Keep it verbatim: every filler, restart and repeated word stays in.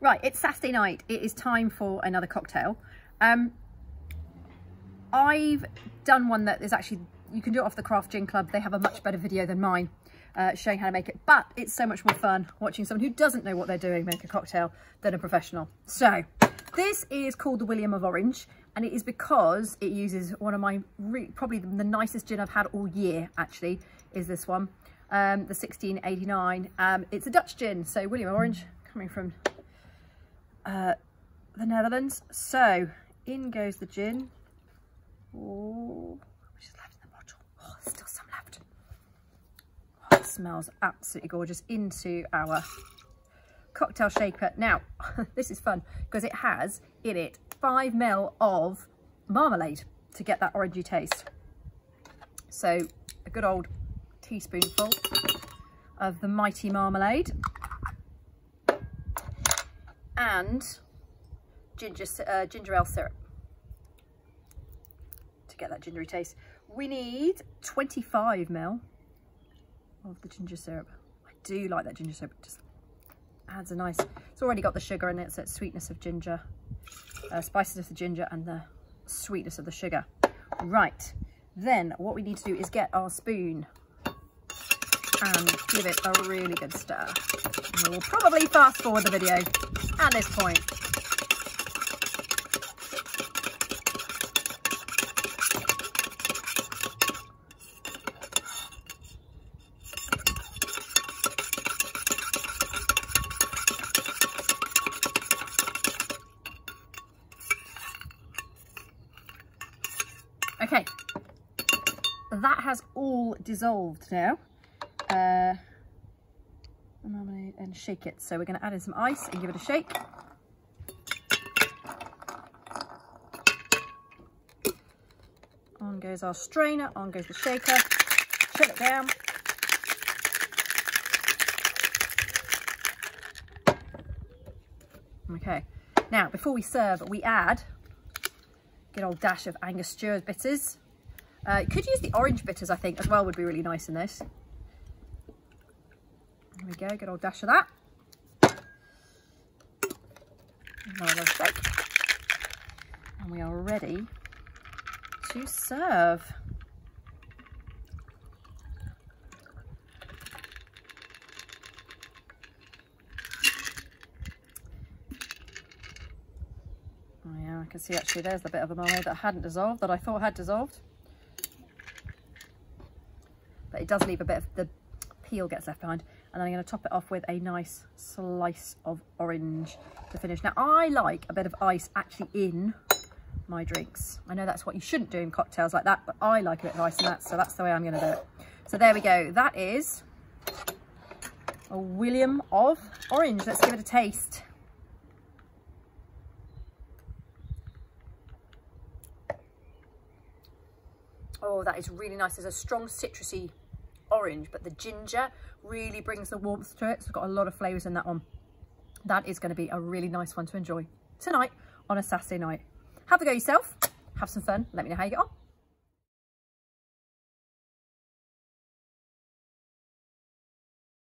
Right, it's Saturday night. It is time for another cocktail. Um, I've done one that is actually, you can do it off the Craft Gin Club. They have a much better video than mine uh, showing how to make it, but it's so much more fun watching someone who doesn't know what they're doing make a cocktail than a professional. So this is called the William of Orange, and it is because it uses one of my, re probably the nicest gin I've had all year actually, is this one, um, the sixteen eighty-nine. Um, it's a Dutch gin, so William of Orange, coming from uh, the Netherlands. So in goes the gin. Oh, which is left in the bottle. Oh, there's still some left. Oh, it smells absolutely gorgeous. Into our cocktail shaker. Now, this is fun because it has in it five mil of marmalade to get that orangey taste. So a good old teaspoonful of the mighty marmalade and ginger, uh, ginger ale syrup. Get that gingery taste. We need twenty-five mil of the ginger syrup. I do like that ginger syrup. It just adds a nice, it's already got the sugar in it, so it's sweetness of ginger, uh, spices of the ginger and the sweetness of the sugar. Right, then what we need to do is get our spoon and give it a really good stir. And we'll probably fast forward the video at this point. Okay, that has all dissolved now. Uh, and shake it. So we're going to add in some ice and give it a shake. On goes our strainer, on goes the shaker. Chill it down. Okay, now before we serve, we add good old dash of Angostura bitters. Uh, you could use the orange bitters, I think, as well, would be really nice in this. There we go, good old dash of that. And we are ready to serve. I can see actually there's the bit of the marmalade that hadn't dissolved, that I thought had dissolved. But it does leave a bit of the peel gets left behind. And then I'm going to top it off with a nice slice of orange to finish. Now I like a bit of ice actually in my drinks. I know that's what you shouldn't do in cocktails like that, but I like a bit of ice in that, so that's the way I'm going to do it. So there we go. That is a William of Orange. Let's give it a taste. Oh, that is really nice. There's a strong citrusy orange, but the ginger really brings the warmth to it. So it's got a lot of flavours in that one. That is going to be a really nice one to enjoy tonight on a Saturday night. Have a go yourself. Have some fun. Let me know how you get on.